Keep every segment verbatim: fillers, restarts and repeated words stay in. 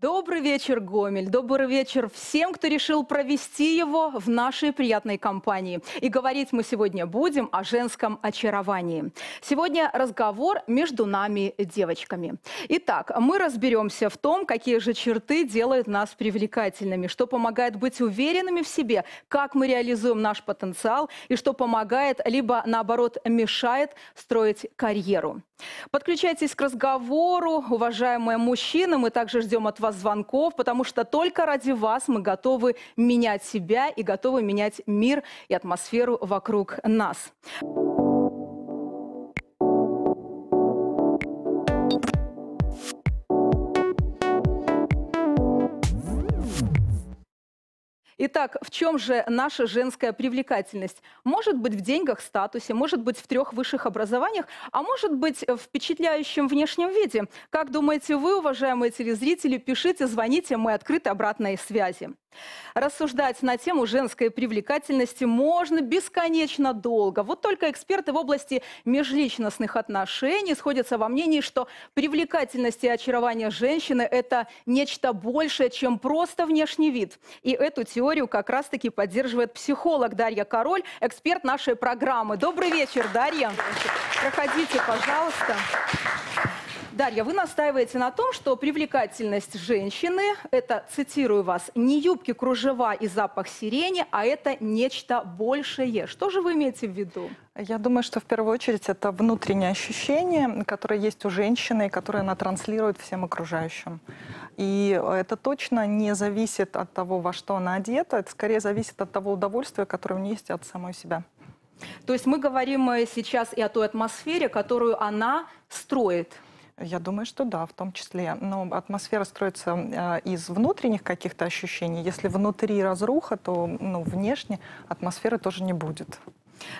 Добрый вечер, Гомель. Добрый вечер всем, кто решил провести его в нашей приятной компании. И говорить мы сегодня будем о женском очаровании. Сегодня разговор между нами, девочками. Итак, мы разберемся в том, какие же черты делают нас привлекательными, что помогает быть уверенными в себе, как мы реализуем наш потенциал и что помогает, либо наоборот мешает строить карьеру. Подключайтесь к разговору, уважаемые мужчины, мы также ждем от вас звонков, потому что только ради вас мы готовы менять себя и готовы менять мир и атмосферу вокруг нас. Итак, в чем же наша женская привлекательность? Может быть в деньгах, статусе, может быть в трех высших образованиях, а может быть в впечатляющем внешнем виде. Как думаете вы, уважаемые телезрители? Пишите, звоните, мы открыты обратной связи. Рассуждать на тему женской привлекательности можно бесконечно долго. Вот только эксперты в области межличностных отношений сходятся во мнении, что привлекательность и очарование женщины – это нечто большее, чем просто внешний вид. И эту теорию как раз-таки поддерживает психолог Дарья Король, эксперт нашей программы. Добрый вечер, Дарья. Проходите, пожалуйста. Дарья, вы настаиваете на том, что привлекательность женщины – это, цитирую вас, не юбки, кружева и запах сирени, а это нечто большее. Что же вы имеете в виду? Я думаю, что в первую очередь это внутреннее ощущение, которое есть у женщины, которое она транслирует всем окружающим. И это точно не зависит от того, во что она одета, это скорее зависит от того удовольствия, которое у нее есть от самой себя. То есть мы говорим сейчас и о той атмосфере, которую она строит. Я думаю, что да, в том числе. Но атмосфера строится э, из внутренних каких-то ощущений. Если внутри разруха, то ну, внешне атмосферы тоже не будет.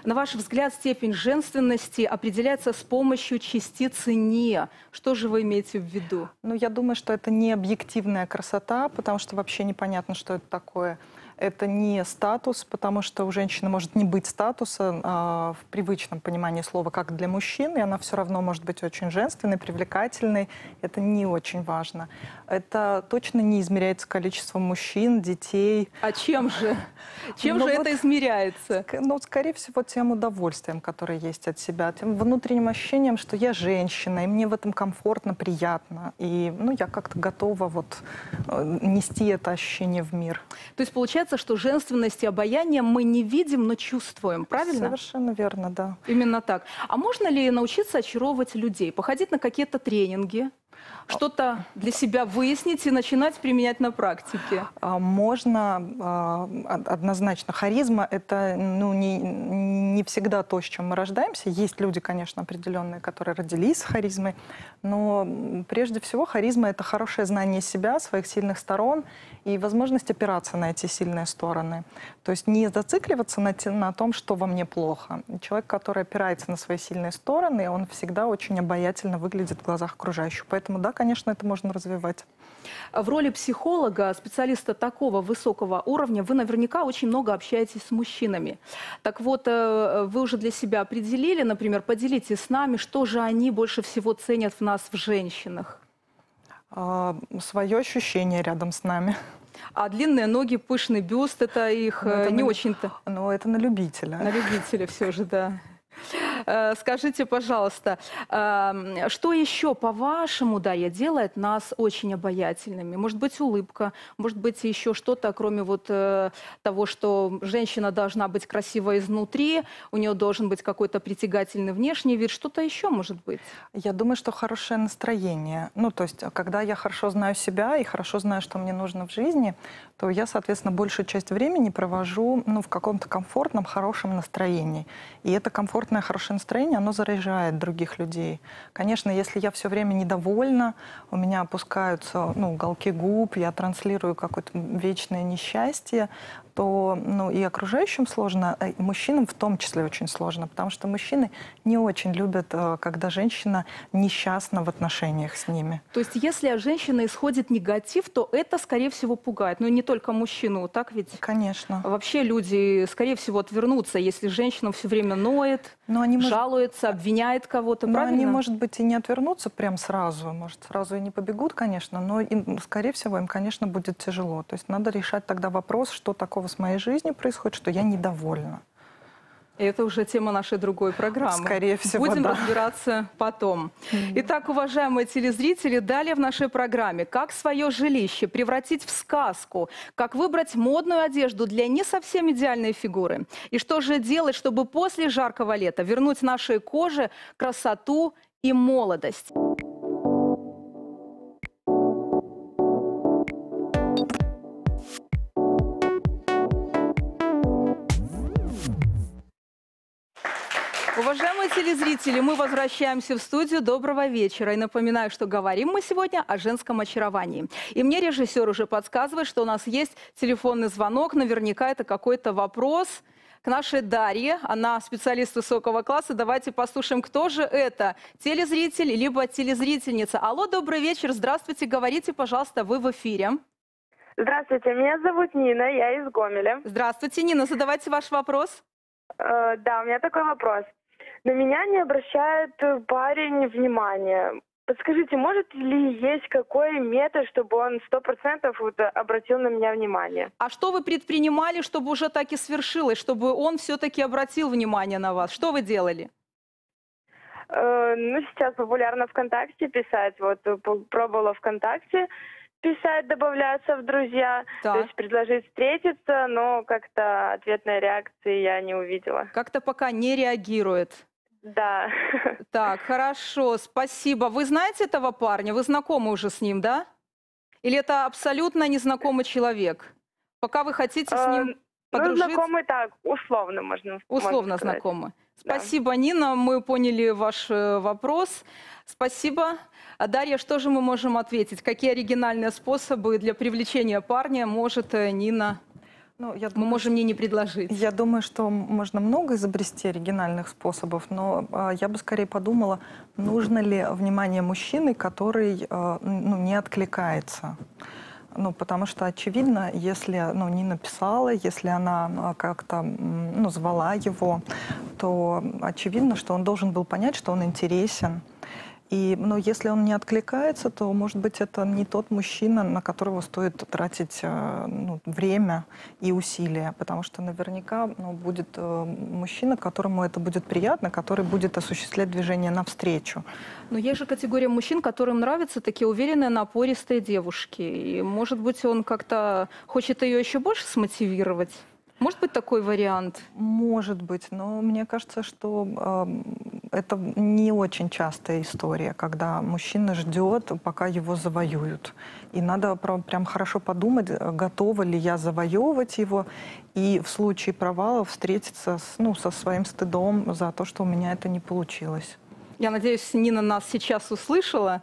На ваш взгляд, степень женственности определяется с помощью частицы «не». Что же вы имеете в виду? Ну, я думаю, что это не объективная красота, потому что вообще непонятно, что это такое. Это не статус, потому что у женщины может не быть статуса а, в привычном понимании слова, как для мужчин, и она все равно может быть очень женственной, привлекательной. Это не очень важно. Это точно не измеряется количеством мужчин, детей. А чем же? Чем же это измеряется? Ну, скорее всего, тем удовольствием, которое есть от себя, тем внутренним ощущением, что я женщина, и мне в этом комфортно, приятно. И ну, я как-то готова вот, нести это ощущение в мир. То есть, получается, что женственность и обаяние мы не видим, но чувствуем, правильно? Совершенно верно, да. Именно так. А можно ли научиться очаровывать людей, походить на какие-то тренинги? Что-то для себя выяснить и начинать применять на практике? Можно, однозначно. Харизма – это ну, не, не всегда то, с чем мы рождаемся. Есть люди, конечно, определенные, которые родились с харизмой. Но прежде всего харизма – это хорошее знание себя, своих сильных сторон и возможность опираться на эти сильные стороны. То есть не зацикливаться на, на том, что во мне плохо. Человек, который опирается на свои сильные стороны, он всегда очень обаятельно выглядит в глазах окружающих. Поэтому, да, конечно, это можно развивать. В роли психолога, специалиста такого высокого уровня, вы наверняка очень много общаетесь с мужчинами. Так вот, вы уже для себя определили, например, поделитесь с нами, что же они больше всего ценят в нас, в женщинах? А, свое ощущение рядом с нами. А длинные ноги, пышный бюст, это их это не очень-то... Ну, это на любителя. На любителя все же, да. Скажите, пожалуйста, что еще, по-вашему, Дарья, делает нас очень обаятельными? Может быть, улыбка, может быть, еще что-то, кроме вот того, что женщина должна быть красива изнутри, у нее должен быть какой-то притягательный внешний вид, что-то еще может быть? Я думаю, что хорошее настроение. Ну, то есть, когда я хорошо знаю себя и хорошо знаю, что мне нужно в жизни, то я, соответственно, большую часть времени провожу ну, в каком-то комфортном, хорошем настроении. И это комфортное, хорошее настроение, оно заряжает других людей. Конечно, если я все время недовольна, у меня опускаются ну, уголки губ, я транслирую какое-то вечное несчастье, что ну, и окружающим сложно, и мужчинам в том числе очень сложно, потому что мужчины не очень любят, когда женщина несчастна в отношениях с ними. То есть если от женщины исходит негатив, то это, скорее всего, пугает. Ну и не только мужчину, так ведь? Конечно. Вообще люди, скорее всего, отвернутся, если женщина все время ноет, но они жалуется, может... обвиняет кого-то, но правильно? Они, может быть, и не отвернутся прям сразу, может, сразу и не побегут, конечно, но, им, скорее всего, им, конечно, будет тяжело. То есть надо решать тогда вопрос, что такого с моей жизнью происходит, что я недовольна. Это уже тема нашей другой программы. Скорее всего, будем да. разбираться потом. Итак, уважаемые телезрители, далее в нашей программе. Как свое жилище превратить в сказку? Как выбрать модную одежду для не совсем идеальной фигуры? И что же делать, чтобы после жаркого лета вернуть нашей коже красоту и молодость? Уважаемые телезрители, мы возвращаемся в студию. Доброго вечера. И напоминаю, что говорим мы сегодня о женском очаровании. И мне режиссер уже подсказывает, что у нас есть телефонный звонок. Наверняка это какой-то вопрос к нашей Дарье. Она специалист высокого класса. Давайте послушаем, кто же это. Телезритель, либо телезрительница. Алло, добрый вечер. Здравствуйте. Говорите, пожалуйста, вы в эфире. Здравствуйте. Меня зовут Нина. Я из Гомеля. Здравствуйте, Нина. Задавайте ваш вопрос. Э, да, у меня такой вопрос. На меня не обращает парень внимания. Подскажите, может ли есть какой метод, чтобы он сто процентов обратил на меня внимание? А что вы предпринимали, чтобы уже так и свершилось, чтобы он все-таки обратил внимание на вас? Что вы делали? Э, ну, сейчас популярно ВКонтакте писать. Вот пробовала ВКонтакте писать, добавляться в друзья, да. То есть предложить встретиться, но как-то ответной реакции я не увидела. Как-то пока не реагирует. Да. Так, хорошо, спасибо. Вы знаете этого парня? Вы знакомы уже с ним, да? Или это абсолютно незнакомый человек? Пока вы хотите с ним подружиться? Ну, знакомый так, условно можно сказать. Условно знакомы. Спасибо, да. Нина, мы поняли ваш вопрос. Спасибо. Дарья, что же мы можем ответить? Какие оригинальные способы для привлечения парня может Нина... Ну, я думаю, мы можем мне не предложить. Я думаю, что можно много изобрести оригинальных способов, но э, я бы скорее подумала, нужно ли внимание мужчины, который э, ну, не откликается. Ну, потому что, очевидно, если ну, не написала, если она как-то ну, звала его, то очевидно, что он должен был понять, что он интересен. И, но если он не откликается, то, может быть, это не тот мужчина, на которого стоит тратить ну, время и усилия. Потому что наверняка ну, будет мужчина, которому это будет приятно, который будет осуществлять движение навстречу. Но есть же категория мужчин, которым нравятся такие уверенные, напористые девушки. И, может быть, он как-то хочет ее еще больше смотивировать? Может быть такой вариант? Может быть, но мне кажется, что э, это не очень частая история, когда мужчина ждет, пока его завоюют. И надо прям, прям хорошо подумать, готова ли я завоевывать его, и в случае провала встретиться с, ну, со своим стыдом за то, что у меня это не получилось. Я надеюсь, Нина нас сейчас услышала.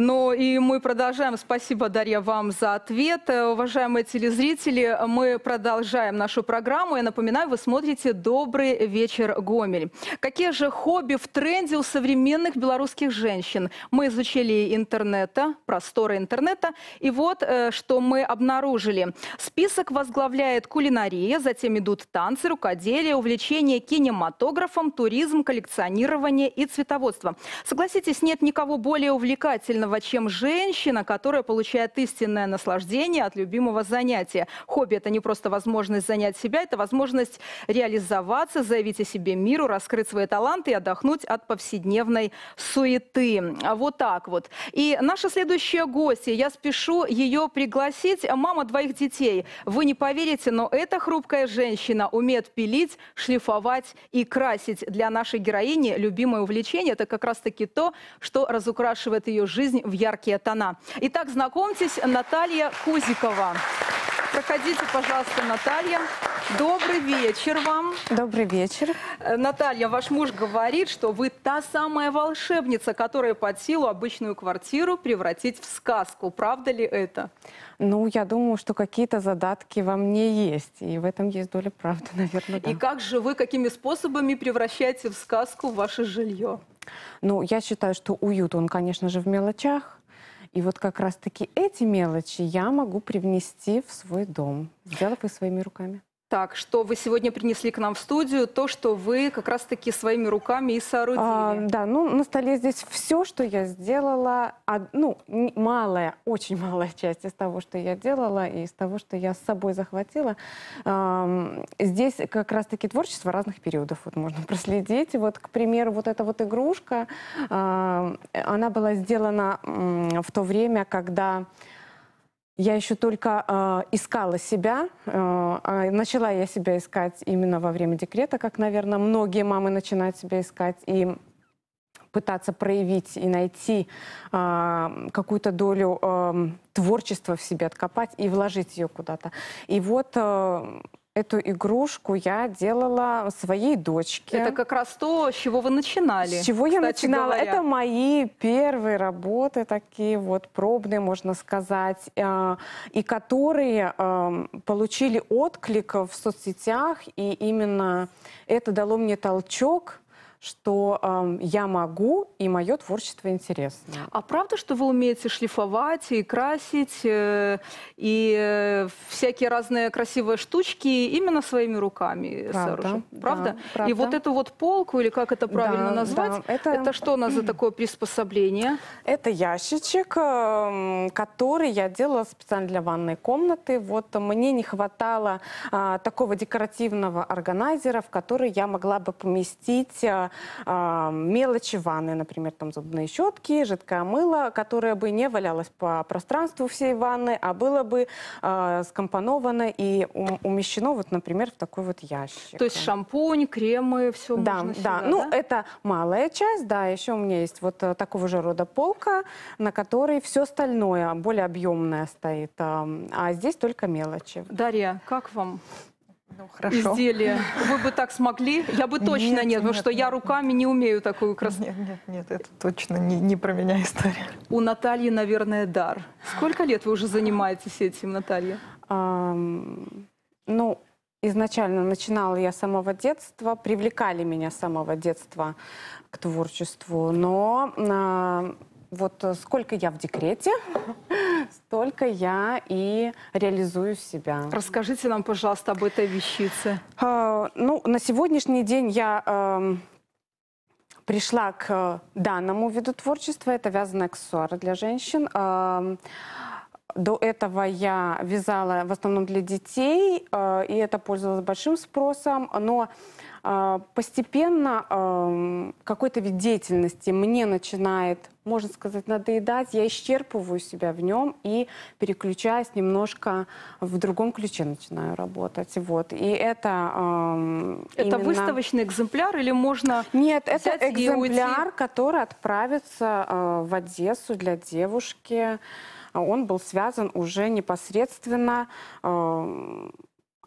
Ну и мы продолжаем. Спасибо, Дарья, вам за ответ. Уважаемые телезрители, мы продолжаем нашу программу. Я напоминаю, вы смотрите «Добрый вечер, Гомель». Какие же хобби в тренде у современных белорусских женщин? Мы изучили интернета, просторы интернета. И вот, что мы обнаружили. Список возглавляет кулинария, затем идут танцы, рукоделие, увлечение кинематографом, туризм, коллекционирование и цветоводство. Согласитесь, нет никого более увлекательного, чем женщина, которая получает истинное наслаждение от любимого занятия. Хобби – это не просто возможность занять себя, это возможность реализоваться, заявить о себе миру, раскрыть свои таланты и отдохнуть от повседневной суеты. Вот так вот. И наша следующая гостья, я спешу ее пригласить, мама двоих детей. Вы не поверите, но эта хрупкая женщина умеет пилить, шлифовать и красить. Для нашей героини любимое увлечение – это как раз-таки то, что разукрашивает ее жизнь в яркие тона. Итак, знакомьтесь, Наталья Кузикова. Проходите, пожалуйста, Наталья. Добрый вечер вам. Добрый вечер. Наталья, ваш муж говорит, что вы та самая волшебница, которая под силу обычную квартиру превратить в сказку. Правда ли это? Ну, я думаю, что какие-то задатки во мне есть. И в этом есть доля правды, наверное, да. И как же вы, какими способами превращаете в сказку ваше жилье? Ну, я считаю, что уют, он, конечно же, в мелочах. И вот как раз-таки эти мелочи я могу привнести в свой дом, сделав их своими руками. Так, что вы сегодня принесли к нам в студию, то, что вы как раз-таки своими руками и соорудили. А, да, ну на столе здесь все, что я сделала, од... ну, малая, очень малая часть из того, что я делала, и из того, что я с собой захватила. А, здесь как раз-таки творчество разных периодов вот, можно проследить. Вот, к примеру, вот эта вот игрушка, а, она была сделана м, в то время, когда... Я еще только э, искала себя, э, начала я себя искать именно во время декрета, как, наверное, многие мамы начинают себя искать и пытаться проявить и найти э, какую-то долю э, творчества в себе, откопать и вложить ее куда-то. И вот... Э, Эту игрушку я делала своей дочке. Это как раз то, с чего вы начинали. С чего я начинала. Говоря. Это мои первые работы такие вот, пробные, можно сказать, э, и которые э, получили отклик в соцсетях. И именно это дало мне толчок, что э, я могу, и мое творчество интересно. А правда, что вы умеете шлифовать и красить, э, и э, всякие разные красивые штучки именно своими руками сооружены? Правда? Правда? Да, правда. И вот эту вот полку, или как это правильно да, назвать, да. Это... это что у нас за такое приспособление? Это ящичек, э, который я делала специально для ванной комнаты. Вот мне не хватало э, такого декоративного органайзера, в который я могла бы поместить... Э, мелочи ванны, например, там зубные щетки, жидкое мыло, которое бы не валялось по пространству всей ванны, а было бы э, скомпоновано и умещено, вот, например, в такой вот ящик. То есть шампунь, кремы, все да, можно сюда, да, ну да? Это малая часть, да, еще у меня есть вот такого же рода полка, на которой все остальное, более объемное стоит, а здесь только мелочи. Дарья, как вам? Ну, хорошо. Изделие. Вы бы так смогли? Я бы точно нет, нет потому нет, что нет, я руками нет. не умею такую красоту. Нет, нет, нет, это точно не, не про меня история. У Натальи, наверное, дар. Сколько лет вы уже занимаетесь этим, Наталья? Um, ну, изначально начинала я с самого детства, привлекали меня с самого детства к творчеству, но... Uh, Вот сколько я в декрете, столько я и реализую себя. Расскажите нам, пожалуйста, об этой вещице. Э, ну, на сегодняшний день я э, пришла к данному виду творчества. Это вязаные аксессуары для женщин. Э, до этого я вязала в основном для детей, э, и это пользовалось большим спросом. Но... Постепенно э, какой-то вид деятельности мне начинает, можно сказать, надоедать. Я исчерпываю себя в нем и переключаюсь немножко в другом ключе, начинаю работать. Вот. И это э, это именно... выставочный экземпляр или можно Нет, это экземпляр, который отправится э, в Одессу для девушки. Он был связан уже непосредственно... Э,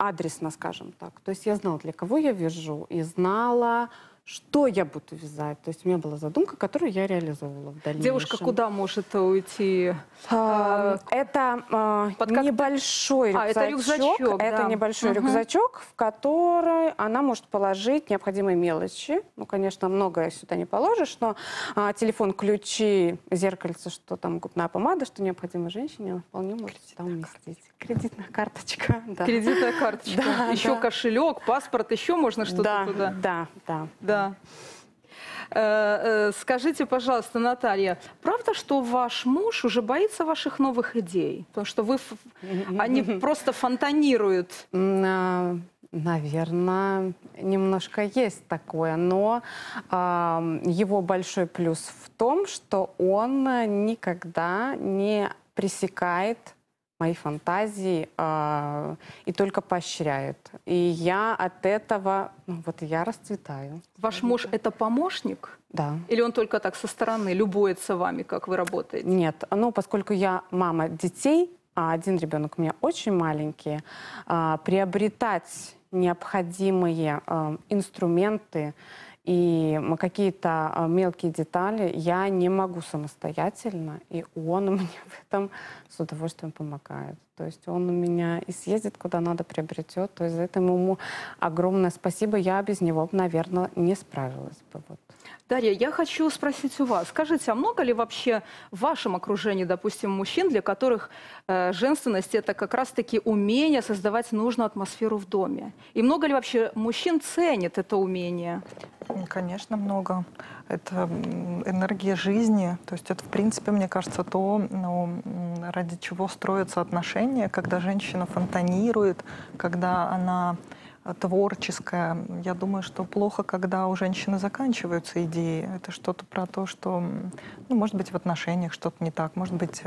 адресно, скажем так. То есть я знала, для кого я вяжу, и знала, что я буду вязать. То есть у меня была задумка, которую я реализовывала в дальнейшем. Девушка куда может уйти? А, это а, под как... небольшой рюкзачок. А, это рюкзачок, да. Это небольшой угу. рюкзачок, в который она может положить необходимые мелочи. Ну, конечно, многое сюда не положишь, но а, телефон, ключи, зеркальце, что там, губная помада, что необходимо женщине, она вполне может сюда уместить. Кредитная карточка. Да. Кредитная карточка. Да, еще да. кошелек, паспорт, еще можно что-то да, туда. Да, да. Да. Скажите, пожалуйста, Наталья, правда, что ваш муж уже боится ваших новых идей? Потому что вы, они просто фонтанируют. Наверное, немножко есть такое, но его большой плюс в том, что он никогда не пресекает мои фантазии э, и только поощряет. И я от этого, ну, вот я расцветаю. Ваш муж это помощник? Да. Или он только так со стороны любуется вами, как вы работаете? Нет, ну, поскольку я мама детей, один ребенок у меня очень маленький, приобретать необходимые инструменты и какие-то мелкие детали я не могу самостоятельно, и он мне в этом с удовольствием помогает. То есть он у меня и съездит куда надо, приобретет. То есть за это ему огромное спасибо. Я без него, наверное, не справилась бы. Вот. Дарья, я хочу спросить у вас. Скажите, а много ли вообще в вашем окружении, допустим, мужчин, для которых э, женственность – это как раз-таки умение создавать нужную атмосферу в доме? И много ли вообще мужчин ценит это умение? Конечно, много. Это энергия жизни. То есть это, в принципе, мне кажется, то, ну, ради чего строятся отношения, когда женщина фонтанирует, когда она творческая. Я думаю, что плохо, когда у женщины заканчиваются идеи. Это что-то про то, что, ну, может быть, в отношениях что-то не так, может быть,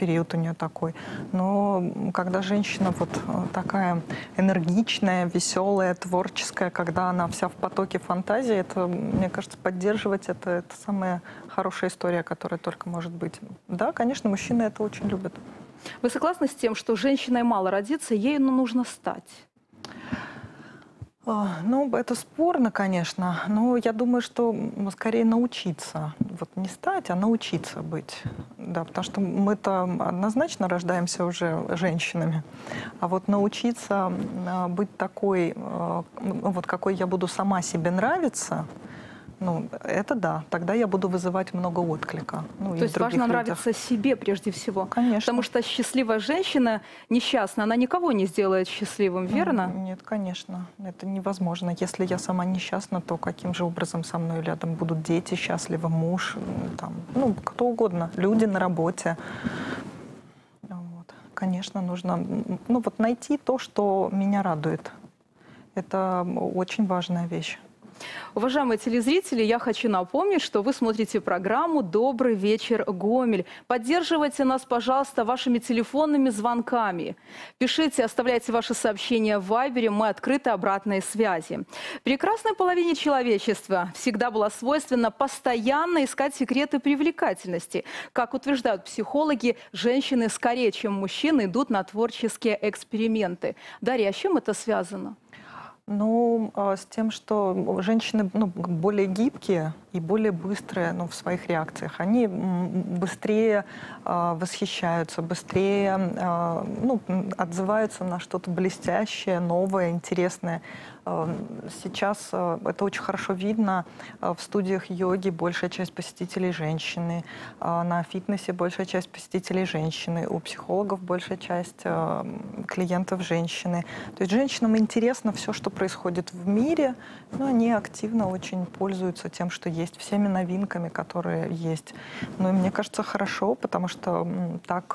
период у нее такой. Но когда женщина вот такая энергичная, веселая, творческая, когда она вся в потоке фантазии, это, мне кажется, поддерживать это, это самая хорошая история, которая только может быть. Да, конечно, мужчины это очень любят. Вы согласны с тем, что женщиной мало родиться, ей нужно стать? Ну, это спорно, конечно, но я думаю, что скорее научиться, вот не стать, а научиться быть, да, потому что мы-то однозначно рождаемся уже женщинами, а вот научиться быть такой, вот какой я буду сама себе нравиться, ну, это да. Тогда я буду вызывать много отклика. Ну, то есть важно нравиться себе прежде всего. Конечно. Потому что счастливая женщина несчастна, она никого не сделает счастливым, верно? Нет, конечно. Это невозможно. Если я сама несчастна, то каким же образом со мной рядом будут дети счастливы, муж, там, ну, кто угодно, люди на работе. Вот. Конечно, нужно, ну, вот найти то, что меня радует. Это очень важная вещь. Уважаемые телезрители, я хочу напомнить, что вы смотрите программу «Добрый вечер, Гомель». Поддерживайте нас, пожалуйста, вашими телефонными звонками. Пишите, оставляйте ваши сообщения в Вайбере, мы открыты обратной связи. Прекрасной половине человечества всегда было свойственно постоянно искать секреты привлекательности. Как утверждают психологи, женщины скорее, чем мужчины, идут на творческие эксперименты. Дарья, а с чем это связано? Ну, с тем, что женщины, ну, более гибкие и более быстрые, ну, в своих реакциях. Они быстрее э, восхищаются, быстрее э, ну, отзываются на что-то блестящее, новое, интересное. Сейчас это очень хорошо видно. В студиях йоги большая часть посетителей женщины, на фитнесе большая часть посетителей женщины, у психологов большая часть клиентов женщины. То есть женщинам интересно все, что происходит в мире, но они активно очень пользуются тем, что есть, всеми новинками, которые есть. Ну и мне кажется, хорошо, потому что так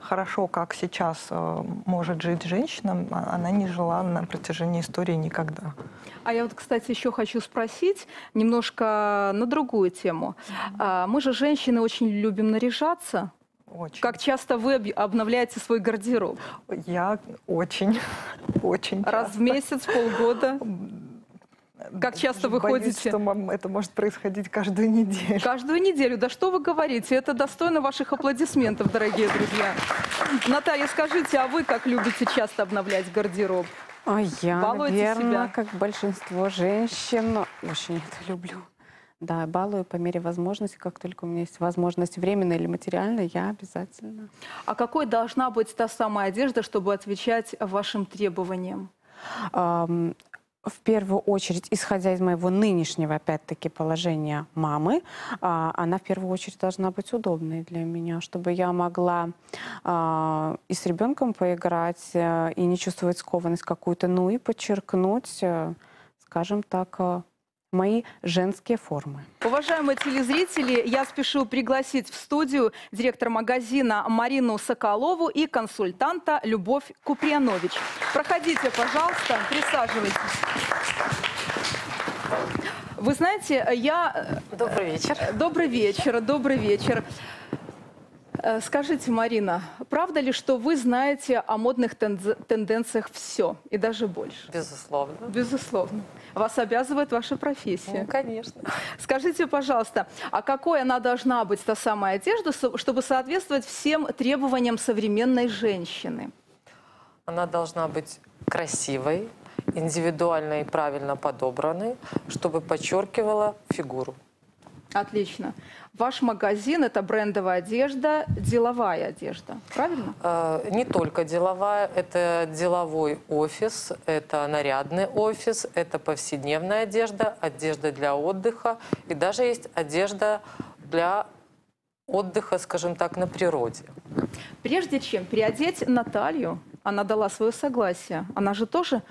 хорошо, как сейчас может жить женщина, она не жила на протяжении истории никогда. Когда. А я вот, кстати, еще хочу спросить немножко на другую тему. Mm-hmm. Мы же, женщины, очень любим наряжаться. Очень. Как часто вы обновляете свой гардероб? Я очень, очень часто. Раз в месяц, полгода? Как часто вы ходите? Боюсь, что это может происходить каждую неделю. Каждую неделю? Да что вы говорите? Это достойно ваших аплодисментов, дорогие друзья. Наталья, скажите, а вы как любите часто обновлять гардероб? А я, балуете, наверное, себя, как большинство женщин, очень это люблю. Да, балую по мере возможности. Как только у меня есть возможность временная или материальная, я обязательно. А какой должна быть та самая одежда, чтобы отвечать вашим требованиям? Эм... В первую очередь, исходя из моего нынешнего, опять-таки, положения мамы, она в первую очередь должна быть удобной для меня, чтобы я могла и с ребенком поиграть, и не чувствовать скованность какую-то, ну и подчеркнуть, скажем так, мои женские формы. Уважаемые телезрители, я спешу пригласить в студию директора магазина Марину Соколову и консультанта Любовь Куприянович. Проходите, пожалуйста, присаживайтесь. Вы знаете, я... Добрый вечер. Добрый вечер, добрый вечер. Скажите, Марина, правда ли, что вы знаете о модных тенденциях все и даже больше? Безусловно. Безусловно. Вас обязывает ваша профессия. Ну, конечно. Скажите, пожалуйста, а какой она должна быть, та самая одежда, чтобы соответствовать всем требованиям современной женщины? Она должна быть красивой, индивидуально и правильно подобранной, чтобы подчеркивала фигуру. Отлично. Ваш магазин – это брендовая одежда, деловая одежда, правильно? Э, не только деловая, это деловой офис, это нарядный офис, это повседневная одежда, одежда для отдыха и даже есть одежда для отдыха, скажем так, на природе. Прежде чем переодеть Наталью, она дала свое согласие, она же тоже...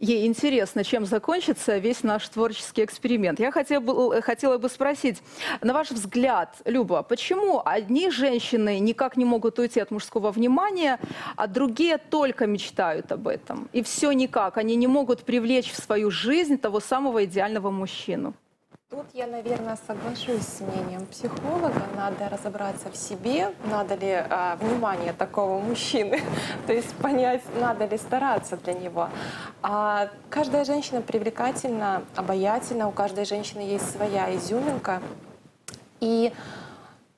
Ей интересно, чем закончится весь наш творческий эксперимент. Я хотела бы, хотела бы спросить, на ваш взгляд, Люба, почему одни женщины никак не могут уйти от мужского внимания, а другие только мечтают об этом? И все никак, они не могут привлечь в свою жизнь того самого идеального мужчину. Тут я, наверное, соглашусь с мнением психолога. Надо разобраться в себе, надо ли а, внимание такого мужчины, то есть понять, надо ли стараться для него. А, каждая женщина привлекательна, обаятельна, у каждой женщины есть своя изюминка. И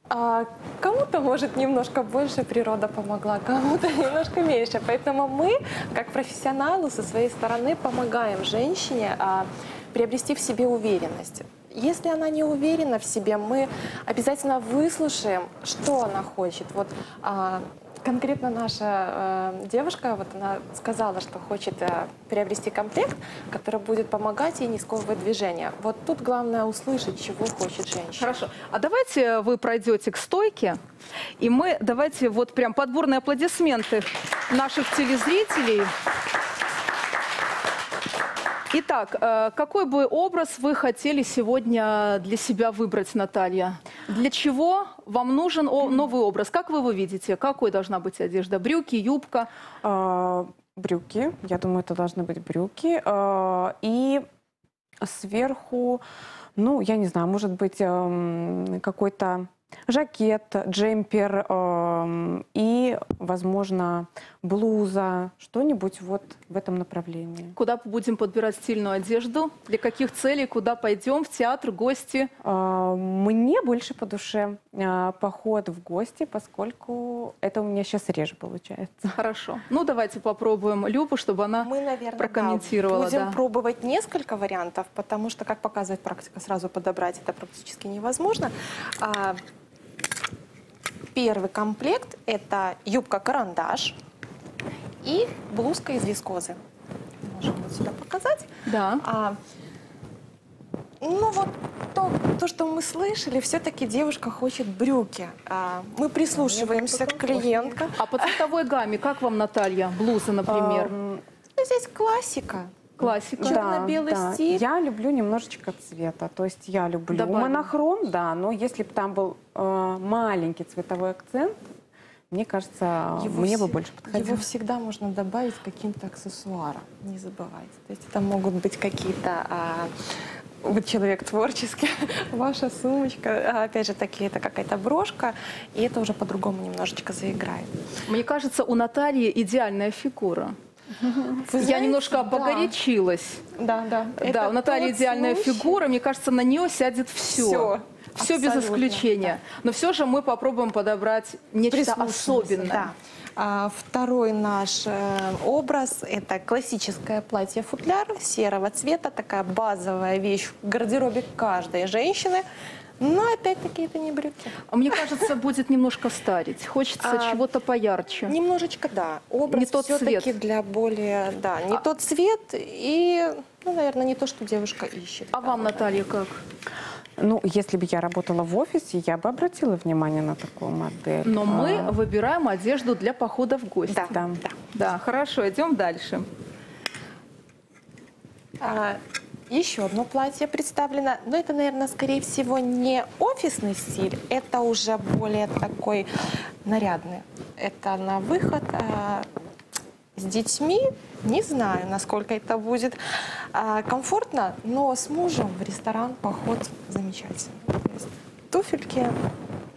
а, кому-то, может, немножко больше природа помогла, кому-то немножко меньше. Поэтому мы, как профессионалы, со своей стороны помогаем женщине а, приобрести в себе уверенность. Если она не уверена в себе, мы обязательно выслушаем, что она хочет. Вот а, конкретно наша а, девушка, вот она сказала, что хочет а, приобрести комплект, который будет помогать ей не сковывать движения. Вот тут главное услышать, чего хочет женщина. Хорошо. А давайте вы пройдете к стойке, и мы давайте вот прям подборные аплодисменты наших телезрителей. Итак, какой бы образ вы хотели сегодня для себя выбрать, Наталья? Для чего вам нужен новый образ? Как вы его видите? Какой должна быть одежда? Брюки, юбка? А, брюки. Я думаю, это должны быть брюки. А, и сверху, ну, я не знаю, может быть, какой-то жакет, джемпер э, и, возможно, блуза, что-нибудь вот в этом направлении. Куда будем подбирать стильную одежду? Для каких целей? Куда пойдем? В театр, гости? Э, мне больше по душе э, поход в гости, поскольку это у меня сейчас реже получается. Хорошо. Ну, давайте попробуем Любу, чтобы она Мы, наверное, прокомментировала. Да, будем да. пробовать несколько вариантов, потому что, как показывает практика, сразу подобрать это практически невозможно. Первый комплект – это юбка-карандаш и блузка из вискозы. Можем вот сюда показать. Да. А, ну вот то, то, что мы слышали, все-таки девушка хочет брюки. А, мы прислушиваемся к клиентке. А по цветовой гамме, как вам, Наталья, блуза, например? А, ну, здесь классика. Классика. Черно-белый да, стиль. Да. Я люблю немножечко цвета. То есть я люблю Добавим. монохром, да, но если бы там был э, маленький цветовой акцент, мне кажется, его мне бы больше подходило. Его всегда можно добавить каким-то аксессуаром, не забывайте. То есть это могут быть какие-то... Э, вы человек творческий, ваша сумочка, опять же таки, это какая-то брошка, и это уже по-другому немножечко заиграет. Мне кажется, у Натальи идеальная фигура. Я немножко обогорячилась. Да, да. Да, у Натальи идеальная фигура. Мне кажется, на нее сядет все. Все без исключения. Но все же мы попробуем подобрать нечто особенное. Второй наш образ – это классическое платье-футляр серого цвета. Такая базовая вещь в гардеробе каждой женщины. Но опять-таки это не брюки. Мне кажется, будет немножко стареть. Хочется а, чего-то поярче. Немножечко, да. Образ не тот цвет. Для более, да, не а, тот цвет и, ну, наверное, не то, что девушка ищет. А да, вам, Наталья, как? Ну, если бы я работала в офисе, я бы обратила внимание на такую модель. Но а... мы выбираем одежду для похода в гости. Да, да. да. да хорошо, идем дальше. А... Еще одно платье представлено, но это, наверное, скорее всего, не офисный стиль, это уже более такой нарядный. Это на выход а, с детьми, не знаю, насколько это будет а, комфортно, но с мужем в ресторан поход замечательно. Туфельки,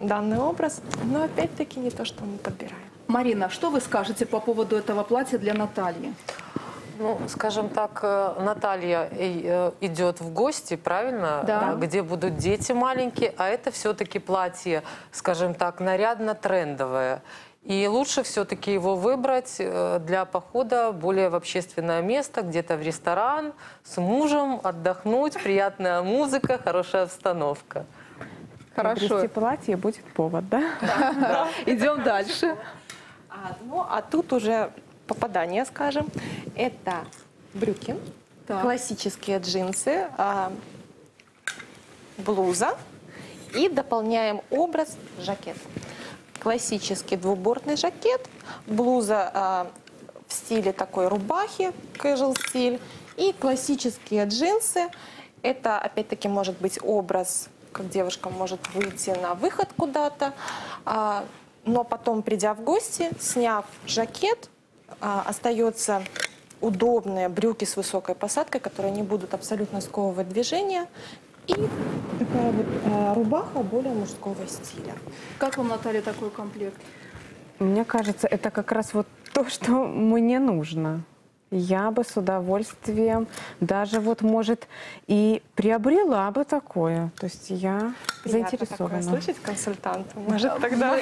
данный образ, но опять-таки не то, что мы подбираем. Марина, что вы скажете по поводу этого платья для Натальи? Ну, скажем так, Наталья идет в гости, правильно? Да. Где будут дети маленькие, а это все-таки платье, скажем так, нарядно-трендовое. И лучше все-таки его выбрать для похода более в общественное место, где-то в ресторан, с мужем, отдохнуть, приятная музыка, хорошая обстановка. Хорошо. Приобрести платье будет повод, да? Да, да. Идем дальше. А, ну, а тут уже попадание, скажем. Это брюки, так. классические джинсы, а, блуза и дополняем образ жакет. Классический двубортный жакет, блуза а, в стиле такой рубахи, casual стиль, и классические джинсы. Это опять-таки может быть образ, как девушка может выйти на выход куда-то, а, но потом, придя в гости, сняв жакет, а, остается удобные брюки с высокой посадкой, которые не будут абсолютно сковывать движение. И такая вот э, рубаха более мужского стиля. Как вам, Наталья, такой комплект? Мне кажется, это как раз вот то, что мне нужно. Я бы с удовольствием даже вот, может, и приобрела бы такое. То есть я приятно заинтересована. Такое слышать консультанта. Может, тогда...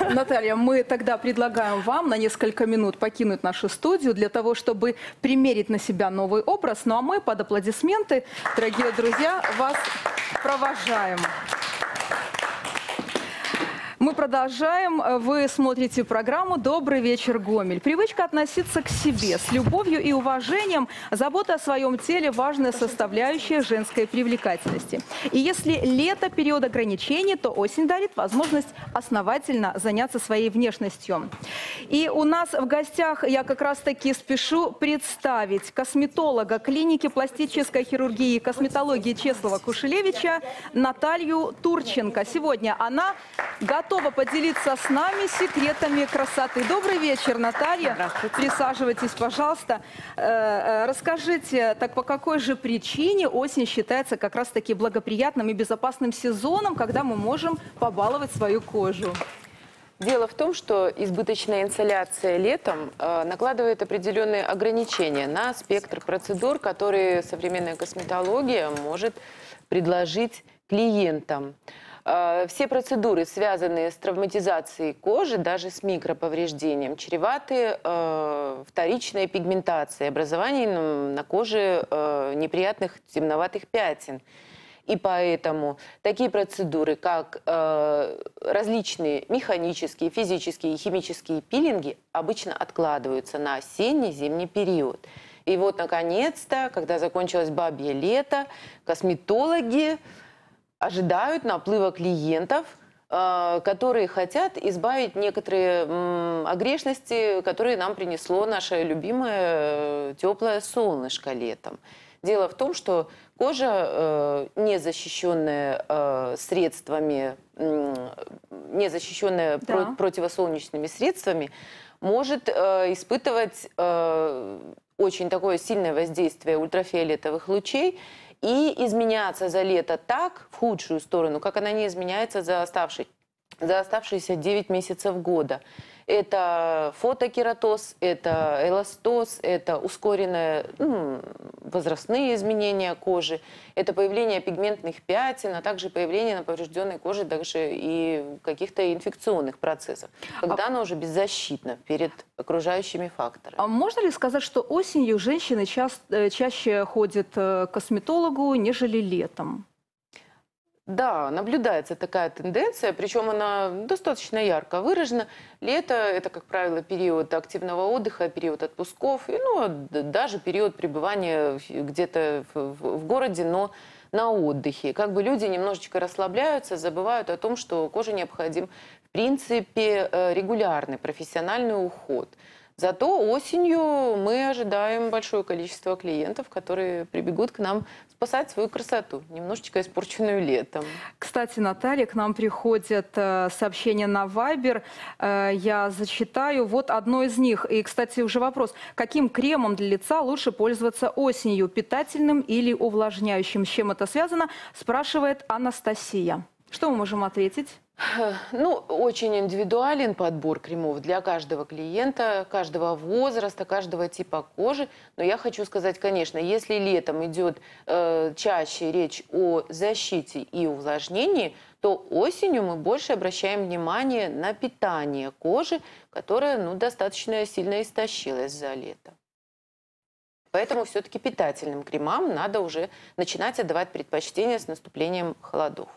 Мы, Наталья, мы тогда предлагаем вам на несколько минут покинуть нашу студию для того, чтобы примерить на себя новый образ. Ну а мы под аплодисменты, дорогие друзья, вас провожаем. Мы продолжаем. Вы смотрите программу «Добрый вечер, Гомель». Привычка относиться к себе с любовью и уважением, забота о своем теле – важная составляющая женской привлекательности. И если лето – период ограничений, то осень дарит возможность основательно заняться своей внешностью. И у нас в гостях я как раз-таки спешу представить косметолога клиники пластической хирургии и косметологии Чеслава Кушелевича Наталью Турченко. Сегодня она готова Готова поделиться с нами секретами красоты. Добрый вечер, Наталья. Здравствуйте. Присаживайтесь, пожалуйста. Расскажите, так по какой же причине осень считается как раз-таки благоприятным и безопасным сезоном, когда мы можем побаловать свою кожу? Дело в том, что избыточная инсоляция летом накладывает определенные ограничения на спектр процедур, которые современная косметология может предложить клиентам. Все процедуры, связанные с травматизацией кожи, даже с микроповреждением, чреваты э, вторичной пигментацией, образованием на коже э, неприятных темноватых пятен. И поэтому такие процедуры, как э, различные механические, физические и химические пилинги, обычно откладываются на осенний-зимний период. И вот, наконец-то, когда закончилось бабье лето, косметологи ожидают наплыва клиентов, которые хотят избавить некоторые огрешности, которые нам принесло наше любимое теплое солнышко летом. Дело в том, что кожа, не защищенная средствами, не защищенная да. противосолнечными средствами, может испытывать очень такое сильное воздействие ультрафиолетовых лучей и изменяться за лето так, в худшую сторону, как она не изменяется за, оставший, за оставшиеся девять месяцев года. Это фотокератоз, это эластоз, это ускоренные ну, возрастные изменения кожи, это появление пигментных пятен, а также появление на поврежденной коже даже и каких-то инфекционных процессов, когда а... она уже беззащитна перед окружающими факторами. А можно ли сказать, что осенью женщины ча чаще ходят к косметологу, нежели летом? Да, наблюдается такая тенденция, причем она достаточно ярко выражена. Лето – это, как правило, период активного отдыха, период отпусков, и, ну, даже период пребывания где-то в городе, но на отдыхе. Как бы люди немножечко расслабляются, забывают о том, что коже необходим, в принципе, регулярный профессиональный уход. Зато осенью мы ожидаем большое количество клиентов, которые прибегут к нам спасать свою красоту, немножечко испорченную летом. Кстати, Наталья, к нам приходят сообщения на Вайбер. Я зачитаю вот одно из них. И, кстати, уже вопрос. Каким кремом для лица лучше пользоваться осенью? Питательным или увлажняющим? С чем это связано? Спрашивает Анастасия. Что мы можем ответить? Ну, очень индивидуален подбор кремов для каждого клиента, каждого возраста, каждого типа кожи. Но я хочу сказать, конечно, если летом идет э, чаще речь о защите и увлажнении, то осенью мы больше обращаем внимание на питание кожи, которая ну, достаточно сильно истощилась за лето. Поэтому все-таки питательным кремам надо уже начинать отдавать предпочтение с наступлением холодов.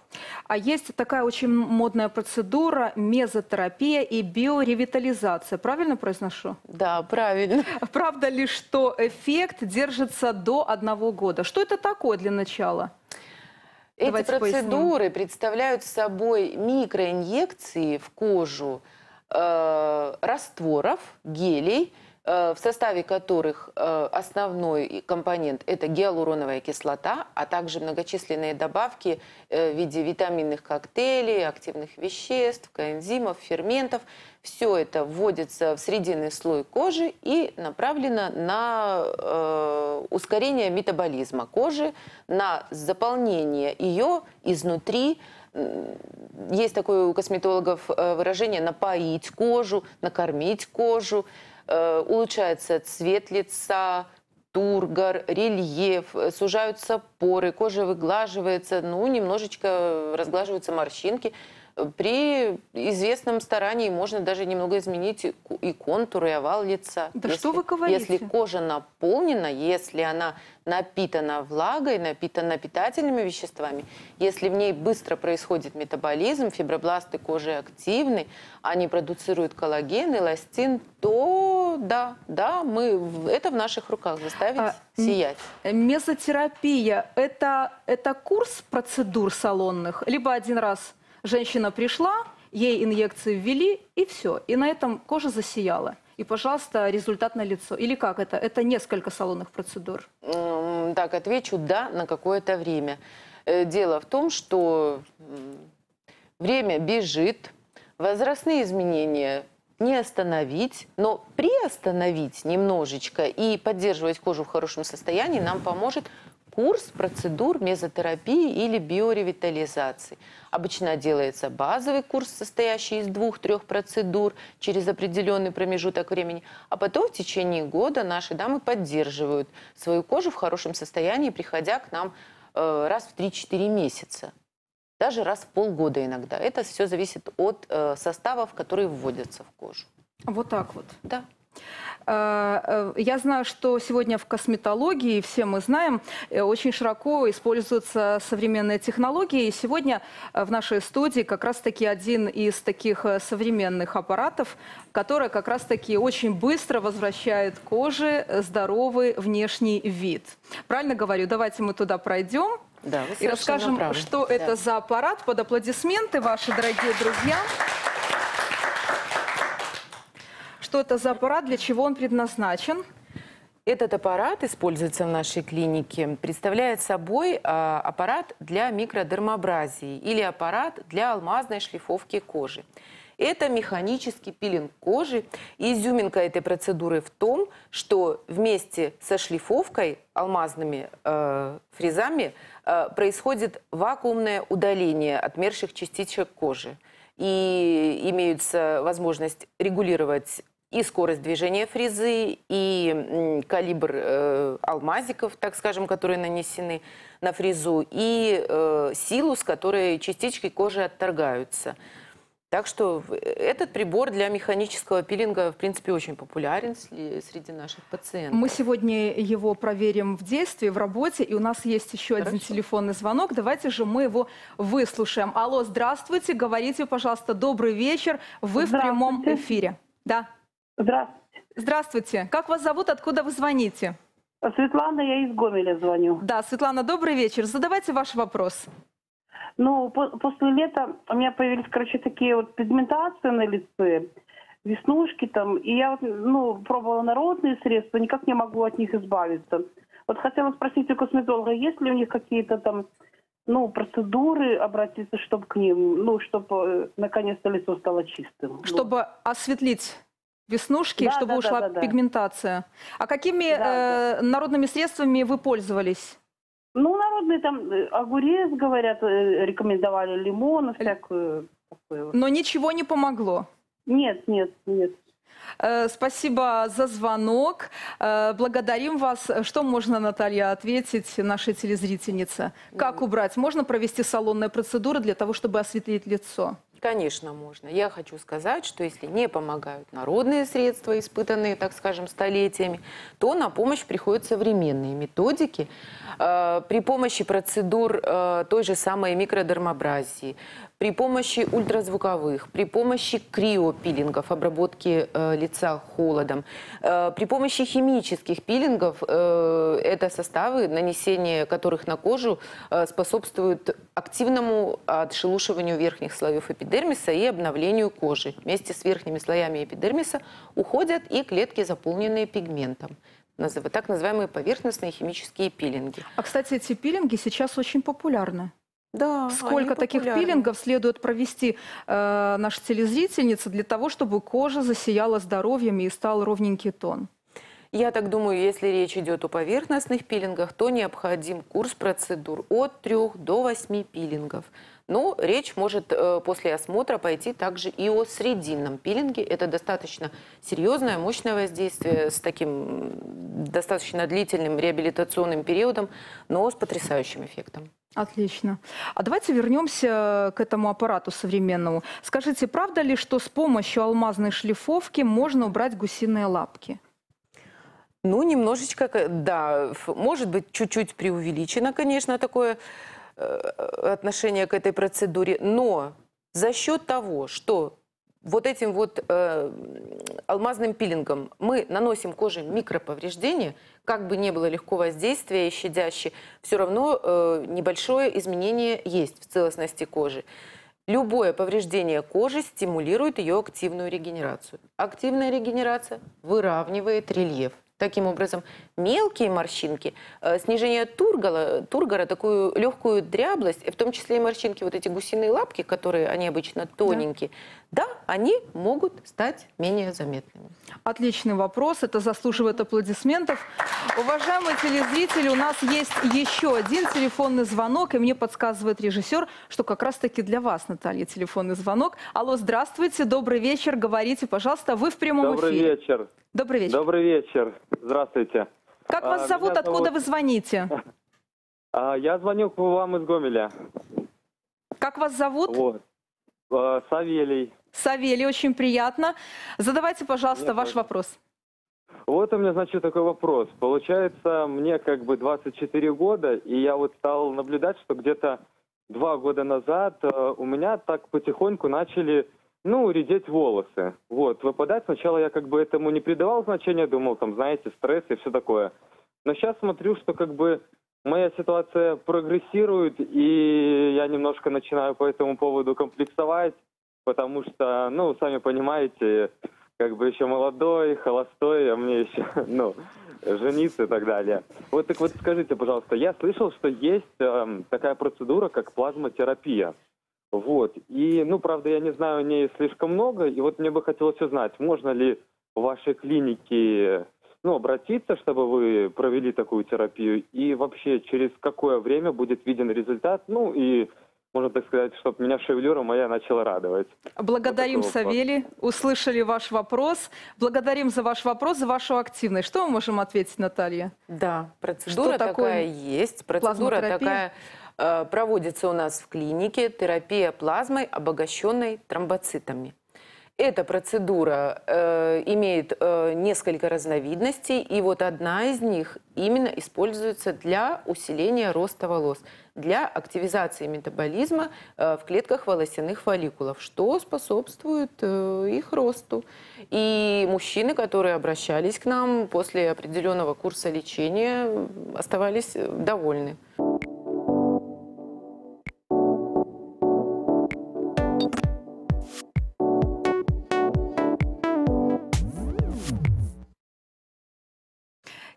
А есть такая очень модная процедура мезотерапия и биоревитализация. Правильно произношу? Да, правильно. Правда ли, что эффект держится до одного года? Что это такое для начала? Эти Давайте процедуры поясним. представляют собой микроинъекции в кожу э, растворов, гелей, в составе которых основной компонент – это гиалуроновая кислота, а также многочисленные добавки в виде витаминных коктейлей, активных веществ, коэнзимов, ферментов. Все это вводится в срединный слой кожи и направлено на ускорение метаболизма кожи, на заполнение ее изнутри. Есть такое у косметологов выражение «напоить кожу», «накормить кожу». Улучшается цвет лица, тургор, рельеф, сужаются поры, кожа выглаживается, ну, немножечко разглаживаются морщинки. При известном старании можно даже немного изменить и контур, и овал лица. Да если, что вы говорите? Если кожа наполнена, если она напитана влагой, напитана питательными веществами, если в ней быстро происходит метаболизм, фибробласты кожи активны, они продуцируют коллаген, эластин, то да, да, мы, это в наших руках, заставить а, сиять. Мезотерапия – это, это курс процедур салонных? Либо один раз... Женщина пришла, ей инъекции ввели, и все. И на этом кожа засияла. И, пожалуйста, результат на лицо. Или как это? Это несколько салонных процедур. Так, отвечу «да» на какое-то время. Дело в том, что время бежит, возрастные изменения не остановить, но приостановить немножечко и поддерживать кожу в хорошем состоянии нам поможет курс процедур мезотерапии или биоревитализации. Обычно делается базовый курс, состоящий из двух-трех процедур через определенный промежуток времени. А потом в течение года наши дамы поддерживают свою кожу в хорошем состоянии, приходя к нам э, раз в три-четыре месяца. Даже раз в полгода иногда. Это все зависит от э, составов, которые вводятся в кожу. Вот так вот? Да. Я знаю, что сегодня в косметологии, все мы знаем, очень широко используются современные технологии. И сегодня в нашей студии как раз-таки один из таких современных аппаратов, который как раз-таки очень быстро возвращает коже здоровый внешний вид. Правильно говорю? Давайте мы туда пройдем да, и расскажем, правы. что да. это за аппарат. Под аплодисменты, ваши дорогие друзья. Что это за аппарат, для чего он предназначен? Этот аппарат используется в нашей клинике, представляет собой аппарат для микродермабразии или аппарат для алмазной шлифовки кожи. Это механический пилинг кожи. Изюминка этой процедуры в том, что вместе со шлифовкой, алмазными э, фрезами, э, происходит вакуумное удаление отмерших частичек кожи. И имеется возможность регулировать и скорость движения фрезы, и калибр э, алмазиков, так скажем, которые нанесены на фрезу, и э, силу, с которой частички кожи отторгаются. Так что этот прибор для механического пилинга, в принципе, очень популярен среди наших пациентов. Мы сегодня его проверим в действии, в работе, и у нас есть еще Хорошо. один телефонный звонок. Давайте же мы его выслушаем. Алло, здравствуйте, говорите, пожалуйста, добрый вечер. Вы в прямом эфире. Да. Здравствуйте. Здравствуйте. Как вас зовут, откуда вы звоните? Светлана, я из Гомеля звоню. Да, Светлана, добрый вечер. Задавайте ваш вопрос. Ну, по после лета у меня появились, короче, такие вот пигментации на лице, веснушки там. И я, вот, ну, пробовала народные средства, никак не могу от них избавиться. Вот хотела спросить у косметолога, есть ли у них какие-то там, ну, процедуры обратиться, чтобы к ним, ну, чтобы наконец-то лицо стало чистым. Чтобы вот. осветлить веснушки, да, чтобы да, ушла да, да, пигментация. А какими да, э, да. народными средствами вы пользовались? Ну, народные там огурец, говорят, рекомендовали лимон, всякую. такое вот. Но ничего не помогло? Нет, нет, нет. Спасибо за звонок. Благодарим вас. Что можно, Наталья, ответить нашей телезрительнице? Как убрать? Можно провести салонные процедуры для того, чтобы осветлить лицо? Конечно, можно. Я хочу сказать, что если не помогают народные средства, испытанные, так скажем, столетиями, то на помощь приходят современные методики э, при помощи процедур э, той же самой микродермабразии, при помощи ультразвуковых, при помощи криопилингов, обработки э, лица холодом, э, при помощи химических пилингов, э, это составы, нанесение которых на кожу э, способствует активному отшелушиванию верхних слоев эпидермиса и обновлению кожи. Вместе с верхними слоями эпидермиса уходят и клетки, заполненные пигментом. Так называемые поверхностные химические пилинги. А, кстати, эти пилинги сейчас очень популярны. Да, сколько таких популярны. Пилингов следует провести э, наша телезрительница для того, чтобы кожа засияла здоровьем и стал ровненький тон? Я так думаю, если речь идет о поверхностных пилингах, то необходим курс процедур от трёх до восьми пилингов. Но речь может э, после осмотра пойти также и о срединном пилинге. Это достаточно серьезное, мощное воздействие с таким достаточно длительным реабилитационным периодом, но с потрясающим эффектом. Отлично. А давайте вернемся к этому аппарату современному. Скажите, правда ли, что с помощью алмазной шлифовки можно убрать гусиные лапки? Ну, немножечко, да, может быть, чуть-чуть преувеличено, конечно, такое отношение к этой процедуре, но за счет того, что вот этим вот э, алмазным пилингом мы наносим коже микроповреждения, как бы ни было легко воздействие и щадяще, все равно э, небольшое изменение есть в целостности кожи. Любое повреждение кожи стимулирует ее активную регенерацию. Активная регенерация выравнивает рельеф. Таким образом, мелкие морщинки, снижение тургора, тургора, такую легкую дряблость, в том числе и морщинки, вот эти гусиные лапки, которые они обычно тоненькие, да, да они могут стать менее заметными. Отличный вопрос, это заслуживает аплодисментов. Уважаемые телезрители, у нас есть еще один телефонный звонок, и мне подсказывает режиссер, что как раз-таки для вас, Наталья, телефонный звонок. Алло, здравствуйте, добрый вечер, говорите, пожалуйста, вы в прямом добрый эфире. Вечер. Добрый вечер. Добрый вечер. Здравствуйте. Как вас зовут? Меня зовут... Откуда вы звоните? Я звоню к вам из Гомеля. Как вас зовут? Вот. Савелий. Савелий, очень приятно. Задавайте, пожалуйста, ваш вопрос. Вот у меня, значит, такой вопрос. Получается, мне как бы двадцать четыре года, и я вот стал наблюдать, что где-то два года назад у меня так потихоньку начали... Ну, редеть волосы. Вот, выпадать. Сначала я как бы этому не придавал значения, думал, там, знаете, стресс и все такое. Но сейчас смотрю, что как бы моя ситуация прогрессирует, и я немножко начинаю по этому поводу комплексовать, потому что, ну, сами понимаете, как бы еще молодой, холостой, а мне еще, ну, жениться и так далее. Вот так вот скажите, пожалуйста, я слышал, что есть э, такая процедура, как плазмотерапия. Вот. И, ну, правда, я не знаю о ней слишком много, и вот мне бы хотелось узнать, можно ли в вашей клинике, ну, обратиться, чтобы вы провели такую терапию, и вообще через какое время будет виден результат, ну, и, можно так сказать, чтобы меня шевелюра моя начала радовать. Благодарим, вот Савелий, услышали ваш вопрос, благодарим за ваш вопрос, за вашу активность. Что мы можем ответить, Наталья? Да, процедура что такая есть, процедура такая... Проводится у нас в клинике терапия плазмой, обогащенной тромбоцитами. Эта процедура э, имеет э, несколько разновидностей, и вот одна из них именно используется для усиления роста волос, для активизации метаболизма э, в клетках волосяных фолликулов, что способствует э, их росту. И мужчины, которые обращались к нам после определенного курса лечения, оставались довольны.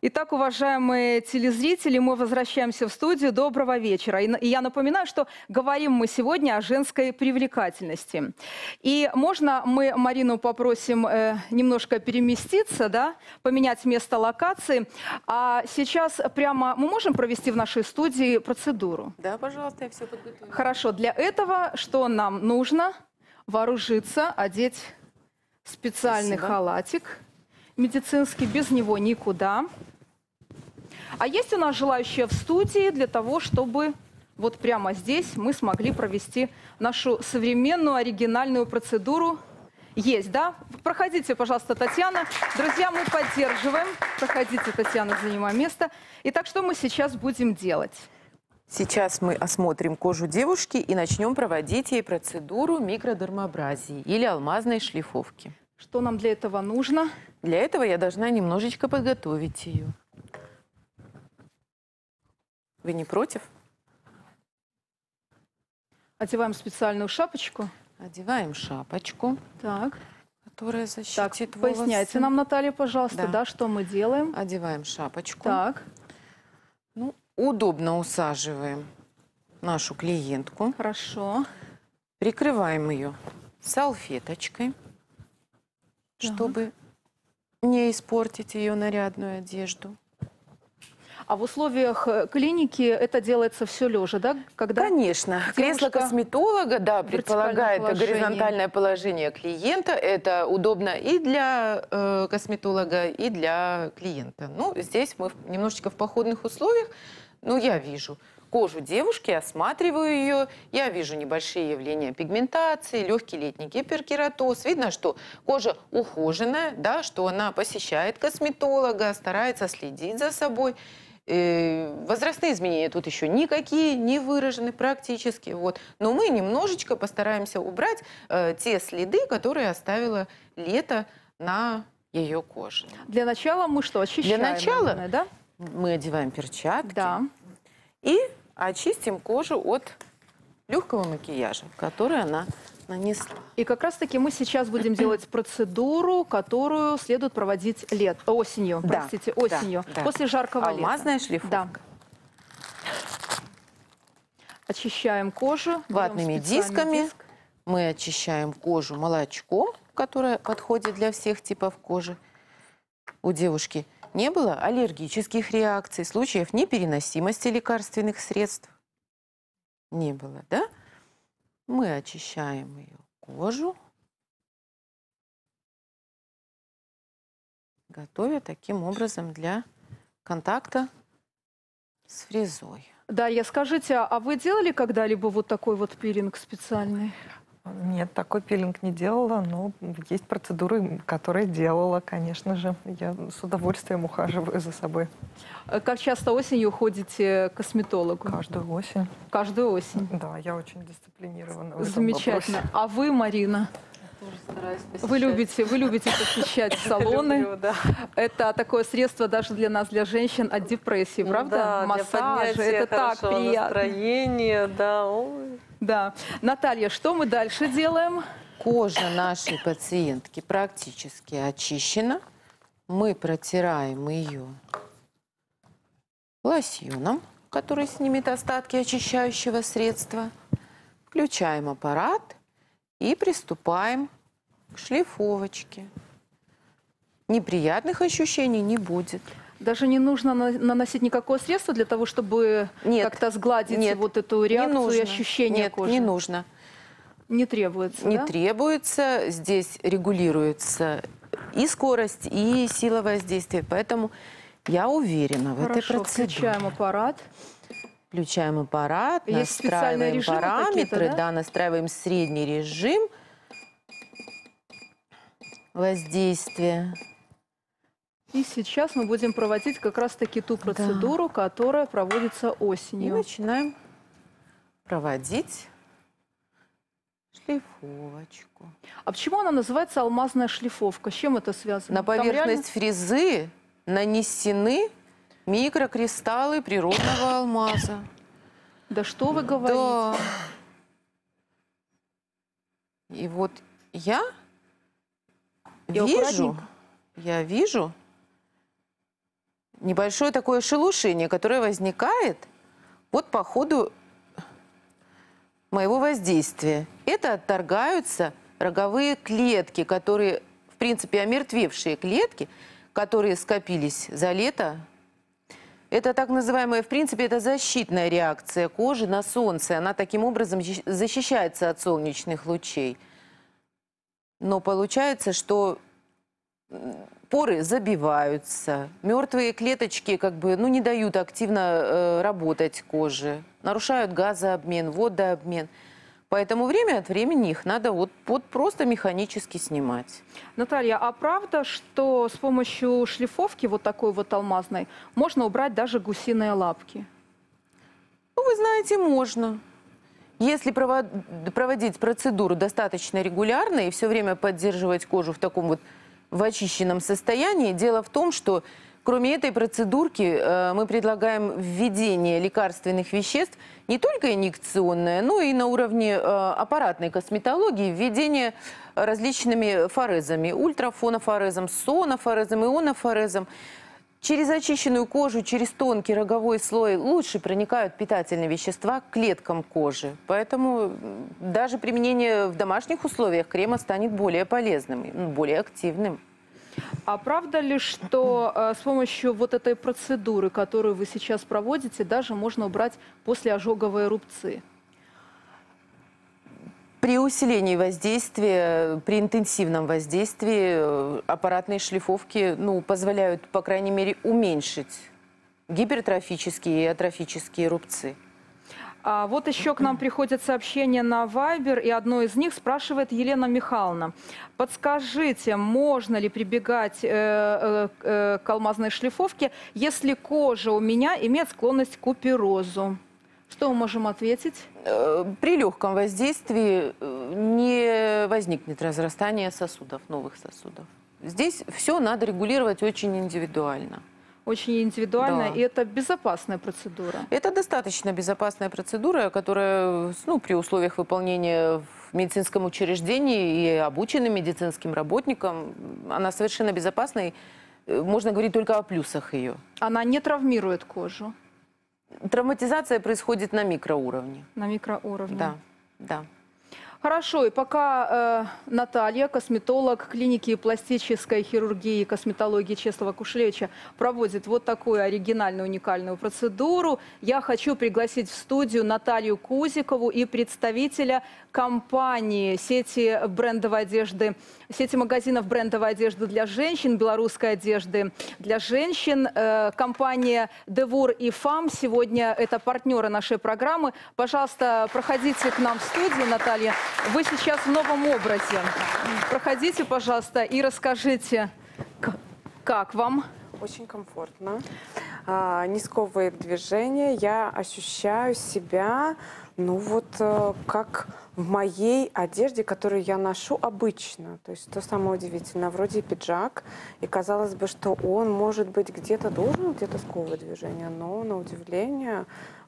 Итак, уважаемые телезрители, мы возвращаемся в студию. Доброго вечера. И я напоминаю, что говорим мы сегодня о женской привлекательности. И можно мы Марину попросим э, немножко переместиться, да, поменять место локации. А сейчас прямо мы можем провести в нашей студии процедуру? Да, пожалуйста, я все подготовлю. Хорошо. Для этого что нам нужно? вооружиться, одеть специальный Спасибо. халатик. Медицинский, без него никуда. А есть у нас желающие в студии для того, чтобы вот прямо здесь мы смогли провести нашу современную оригинальную процедуру? Есть, да? Проходите, пожалуйста, Татьяна. Друзья, мы поддерживаем. Проходите, Татьяна, занимай место. Итак, что мы сейчас будем делать? Сейчас мы осмотрим кожу девушки и начнем проводить ей процедуру микродермабразии или алмазной шлифовки. Что нам для этого нужно? Для этого я должна немножечко подготовить ее. Вы не против? Одеваем специальную шапочку. Одеваем шапочку, так. которая защитит так, волосы. Поясняйте нам, Наталья, пожалуйста, да. да, что мы делаем. Одеваем шапочку. Так. Ну, удобно усаживаем нашу клиентку. Хорошо. Прикрываем ее салфеточкой, так. чтобы не испортить ее нарядную одежду. А в условиях клиники это делается все лежа, да? Когда Конечно. Кресло косметолога, да, предполагает положение. горизонтальное положение клиента. Это удобно и для э, косметолога, и для клиента. Ну, здесь мы немножечко в походных условиях. Ну, я вижу кожу девушки, осматриваю ее. Я вижу небольшие явления пигментации, легкий летний гиперкератоз. Видно, что кожа ухоженная, да, что она посещает косметолога, старается следить за собой. Возрастные изменения тут еще никакие не выражены практически. Вот. Но мы немножечко постараемся убрать э, те следы, которые оставило лето на ее коже. Для начала мы что, очищаем? Для начала наверное, да? мы одеваем перчатки да. и очистим кожу от легкого макияжа, который она нанесла. И как раз-таки мы сейчас будем делать процедуру, которую следует проводить лет, осенью, да, простите, осенью, да, да. после жаркого Алмазная лета. Алмазная шлифовка. Да. Очищаем кожу. Ватными дисками диск. мы очищаем кожу молочком, которое подходит для всех типов кожи. У девушки не было аллергических реакций, случаев непереносимости лекарственных средств. Не было, да? Мы очищаем ее кожу, готовя таким образом для контакта с фрезой. Дарья, скажите, а вы делали когда-либо вот такой вот пилинг специальный? Нет, такой пилинг не делала, но есть процедуры, которые делала, конечно же. Я с удовольствием ухаживаю за собой. Как часто осенью ходите к косметологу? Каждую осень. Каждую осень? Да, я очень дисциплинирована. Замечательно. А вы, Марина? Тоже стараюсь посещать. Вы любите, вы любите посещать салоны. Люблю, да. Это такое средство даже для нас, для женщин, от депрессии, ну, правда? Да, массажи, для это так приятно. Настроение, да, ой. Да. Наталья, что мы дальше делаем? Кожа нашей пациентки практически очищена. Мы протираем ее лосьоном, который снимет остатки очищающего средства. Включаем аппарат и приступаем к шлифовочке. Неприятных ощущений не будет. Даже не нужно наносить никакое средство для того, чтобы как-то сгладить нет, вот эту реакцию и ощущение нет, кожи? Нет, не нужно. Не требуется, Не да? требуется. Здесь регулируется и скорость, и сила воздействия. Поэтому я уверена в Хорошо, этой процедуре. Включаем аппарат. Включаем аппарат, Есть настраиваем параметры, да? Да, настраиваем средний режим воздействия. И сейчас мы будем проводить как раз-таки ту процедуру, да. которая проводится осенью. И начинаем проводить шлифовочку. А почему она называется алмазная шлифовка? С чем это связано? На поверхность реально... фрезы нанесены микрокристаллы природного алмаза. Да что вы говорите? Да. И вот я и вижу, я вижу... небольшое такое шелушение, которое возникает вот по ходу моего воздействия. Это отторгаются роговые клетки, которые, в принципе, омертвевшие клетки, которые скопились за лето. Это так называемая, в принципе, это защитная реакция кожи на солнце. Она таким образом защищается от солнечных лучей. Но получается, что поры забиваются, мертвые клеточки как бы, ну, не дают активно э, работать коже, нарушают газообмен, водообмен. Поэтому время от времени их надо вот, вот просто механически снимать. Наталья, а правда, что с помощью шлифовки вот такой вот алмазной можно убрать даже гусиные лапки? Ну, вы знаете, можно. Если проводить процедуру достаточно регулярно и все время поддерживать кожу в таком вот в очищенном состоянии, дело в том, что кроме этой процедурки мы предлагаем введение лекарственных веществ не только инъекционное, но и на уровне аппаратной косметологии, введение различными форезами, ультрафонофорезом, сонофорезом, ионофорезом. Через очищенную кожу, через тонкий роговой слой лучше проникают питательные вещества к клеткам кожи. Поэтому даже применение в домашних условиях крема станет более полезным, более активным. А правда ли, что э, с помощью вот этой процедуры, которую вы сейчас проводите, даже можно убрать послеожоговые рубцы? При усилении воздействия, при интенсивном воздействии аппаратные шлифовки, ну, позволяют, по крайней мере, уменьшить гипертрофические и атрофические рубцы. А вот еще к нам приходят сообщения на Вайбер, и одно из них спрашивает Елена Михайловна. Подскажите, можно ли прибегать э, э, к алмазной шлифовке, если кожа у меня имеет склонность к куперозу? Что мы можем ответить? При легком воздействии не возникнет разрастания сосудов, новых сосудов. Здесь все надо регулировать очень индивидуально. Очень индивидуально, да. И это безопасная процедура? Это достаточно безопасная процедура, которая, ну, при условиях выполнения в медицинском учреждении и обученным медицинским работникам, она совершенно безопасна, и можно говорить только о плюсах ее. Она не травмирует кожу? Травматизация происходит на микроуровне. На микроуровне. Да, да. Хорошо, и пока э, Наталья, косметолог клиники пластической хирургии и косметологии Чеслава Кушелевича, проводит вот такую оригинальную, уникальную процедуру, я хочу пригласить в студию Наталью Кузикову и представителя компании сети брендовой одежды, сети магазинов брендовой одежды для женщин, белорусской одежды для женщин. Э, компания «Дэвюр» и «ФАМ» сегодня это партнеры нашей программы. Пожалуйста, проходите к нам в студию, Наталья. Вы сейчас в новом образе. Проходите, пожалуйста, и расскажите, как вам? Очень комфортно. А, не сковывает движение. Я ощущаю себя, ну вот, как в моей одежде, которую я ношу обычно. То есть, то самое удивительное, вроде и пиджак, и казалось бы, что он, может быть, где-то должен, где-то сковывать движение, но, на удивление,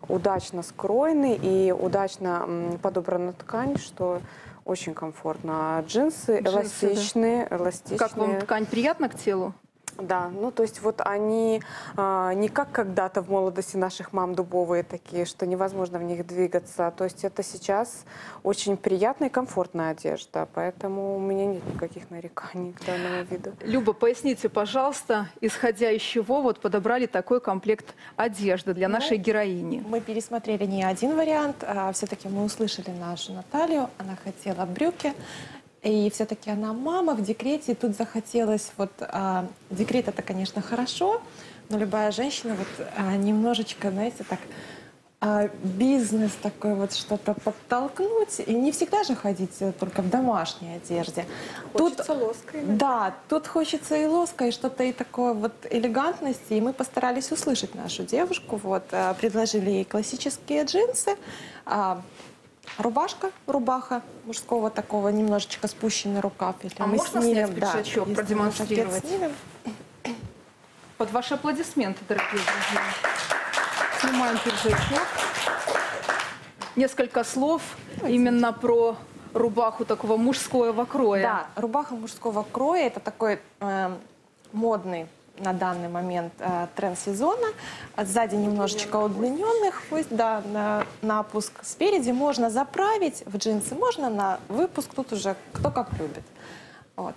удачно скроенный и удачно подобрана ткань, что очень комфортно. Джинсы, Джинсы эластичные, да. эластичные. Как вам ткань? Приятна к телу? Да, ну то есть вот они а, не как когда-то в молодости наших мам дубовые такие, что невозможно в них двигаться. То есть это сейчас очень приятная и комфортная одежда, поэтому у меня нет никаких нареканий к данному виду. Люба, поясните, пожалуйста, исходя из чего вот подобрали такой комплект одежды для нашей ну, героини? Мы пересмотрели не один вариант, а все-таки мы услышали нашу Наталью, она хотела брюки. И все-таки она мама в декрете, и тут захотелось, вот, а, декрет это, конечно, хорошо, но любая женщина, вот, а, немножечко, знаете, так, а, бизнес такой, вот, что-то подтолкнуть, и не всегда же ходить только в домашней одежде. Хочется тут, лоской. Да? да, тут хочется и лоской, и что-то и такое, вот, элегантности, и мы постарались услышать нашу девушку, вот, а, предложили ей классические джинсы, а, рубашка, рубаха мужского такого, немножечко спущенный рукав. Если а мы можно снимем, снять пиджачок, да, продемонстрировать? Снимем. Под ваши аплодисменты, дорогие друзья. Снимаем пиджачок. Несколько слов Давайте. именно про рубаху такого мужского кроя. Да, рубаха мужского кроя – это такой э, модный на данный момент э, тренд сезона. Сзади немножечко удлиненных, пусть, да, на, на опуск. Спереди можно заправить в джинсы, можно на выпуск, тут уже кто как любит. Вот,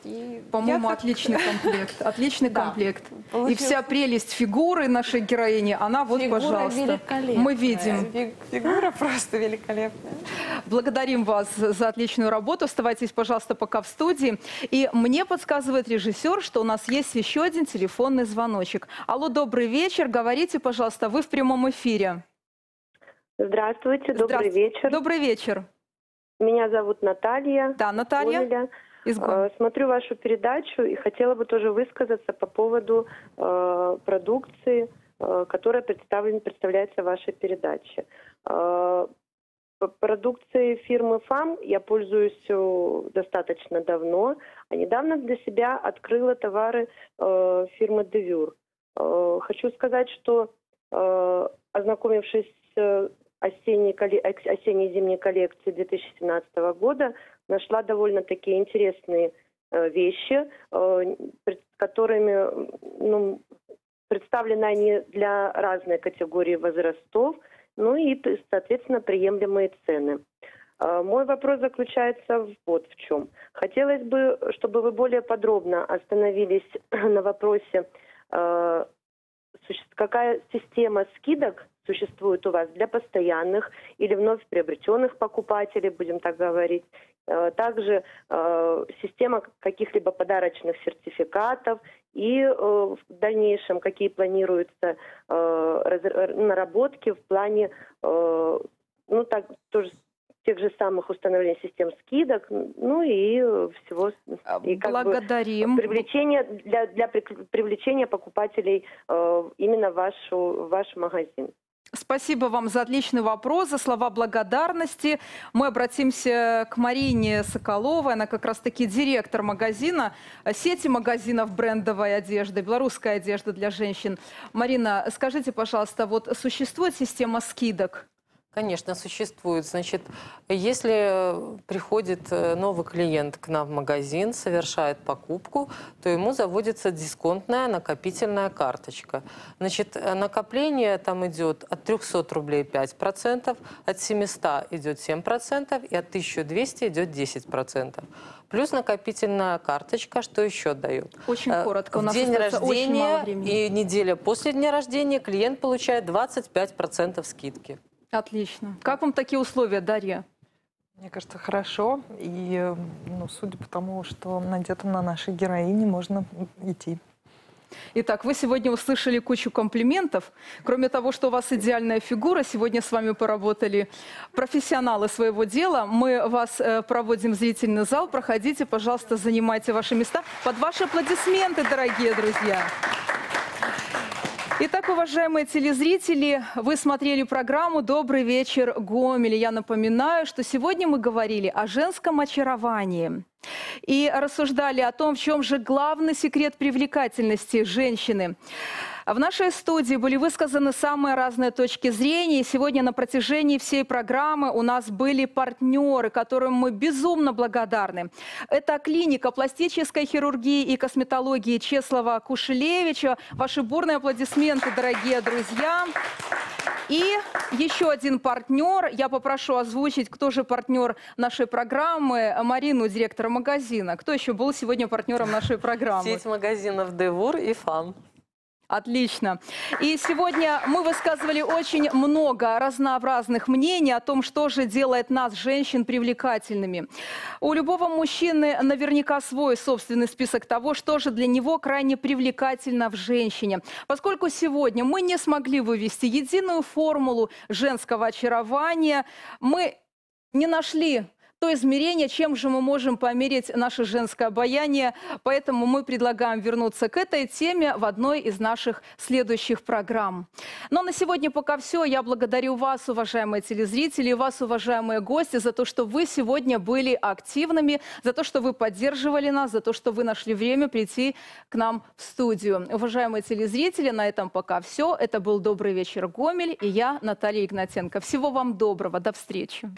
по-моему, так... отличный комплект. Отличный да. комплект. Получилось. И вся прелесть фигуры нашей героини, она вот, фигура пожалуйста, мы видим. Фигура просто великолепная. Благодарим вас за отличную работу. Оставайтесь, пожалуйста, пока в студии. И мне подсказывает режиссер, что у нас есть еще один телефонный звоночек. Алло, добрый вечер. Говорите, пожалуйста, вы в прямом эфире. Здравствуйте, добрый Здравств... вечер. Добрый вечер. Меня зовут Наталья. Да, Наталья. Ольга. Смотрю вашу передачу и хотела бы тоже высказаться по поводу э, продукции, э, которая представлен, представляется в вашей передаче. Э, продукции фирмы ФАМ я пользуюсь достаточно давно, а недавно для себя открыла товары э, фирмы Дэвюр. Э, хочу сказать, что э, ознакомившись с осенней, осенней зимней коллекции две тысячи семнадцатого года, нашла довольно-таки интересные э, вещи, э, пред, которыми ну, представлены они для разной категории возрастов, ну и, соответственно, приемлемые цены. Э, мой вопрос заключается вот в чем. Хотелось бы, чтобы вы более подробно остановились на вопросе, э, какая система скидок существует у вас для постоянных или вновь приобретенных покупателей, будем так говорить. Также э, система каких-либо подарочных сертификатов и э, в дальнейшем какие планируются э, раз, наработки в плане э, ну, так, тоже, тех же самых установлений систем скидок, ну и всего. И как Благодарим. Бы, привлечение для, для привлечения покупателей э, именно в, вашу, в ваш магазин. Спасибо вам за отличный вопрос, за слова благодарности. Мы обратимся к Марине Соколовой. Она как раз-таки директор магазина, сети магазинов брендовой одежды, белорусская одежда для женщин. Марина, скажите, пожалуйста, вот существует система скидок? Конечно, существует. Значит, если приходит новый клиент к нам в магазин, совершает покупку, то ему заводится дисконтная накопительная карточка. Значит, накопление там идет от трёхсот рублей пять процентов, от семисот идет семь процентов и от тысячи двухсот идет десять процентов. Плюс накопительная карточка, что еще дает? Очень коротко. У нас день рождения и неделя после дня рождения клиент получает двадцать пять процентов скидки. Отлично. Как вам такие условия, Дарья? Мне кажется, хорошо. И ну, судя по тому, что надето на нашей героине, можно идти. Итак, вы сегодня услышали кучу комплиментов. Кроме того, что у вас идеальная фигура, сегодня с вами поработали профессионалы своего дела. Мы вас проводим в зрительный зал. Проходите, пожалуйста, занимайте ваши места. Под ваши аплодисменты, дорогие друзья. Итак, уважаемые телезрители, вы смотрели программу «Добрый вечер, Гомель». Я напоминаю, что сегодня мы говорили о женском очаровании и рассуждали о том, в чем же главный секрет привлекательности женщины. В нашей студии были высказаны самые разные точки зрения. И сегодня на протяжении всей программы у нас были партнеры, которым мы безумно благодарны. Это клиника пластической хирургии и косметологии Чеслава Кушелевича. Ваши бурные аплодисменты, дорогие друзья. И еще один партнер. Я попрошу озвучить, кто же партнер нашей программы. Марину, директора магазина. Кто еще был сегодня партнером нашей программы? Сеть магазинов «Дэвюр» и «ФАМ». Отлично. И сегодня мы высказывали очень много разнообразных мнений о том, что же делает нас, женщин, привлекательными. У любого мужчины наверняка свой собственный список того, что же для него крайне привлекательно в женщине. Поскольку сегодня мы не смогли вывести единую формулу женского очарования, мы не нашли то измерение, чем же мы можем померить наше женское обаяние. Поэтому мы предлагаем вернуться к этой теме в одной из наших следующих программ. Но на сегодня пока все. Я благодарю вас, уважаемые телезрители, вас, уважаемые гости, за то, что вы сегодня были активными, за то, что вы поддерживали нас, за то, что вы нашли время прийти к нам в студию. Уважаемые телезрители, на этом пока все. Это был «Добрый вечер, Гомель» и я, Наталья Игнатенко. Всего вам доброго. До встречи.